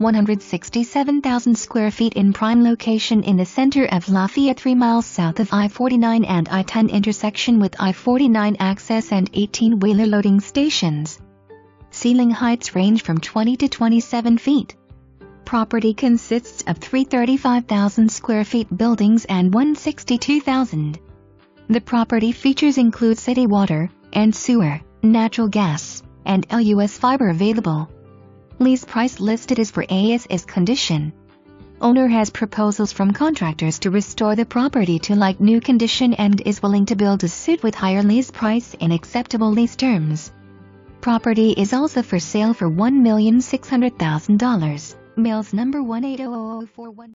167,000 square feet in prime location in the center of Lafayette, 3 miles south of I-49 and I-10 intersection with I-49 access and 18-wheeler loading stations. Ceiling heights range from 20 to 27 feet. Property consists of 335,000 square feet buildings and 162,000. The property features include city water and sewer, natural gas, and LUS fiber available. Lease price listed is for as is condition. Owner has proposals from contractors to restore the property to like new condition and is willing to build a suit with higher lease price and acceptable lease terms. Property is also for sale for $1,600,000. Mails number 1800041.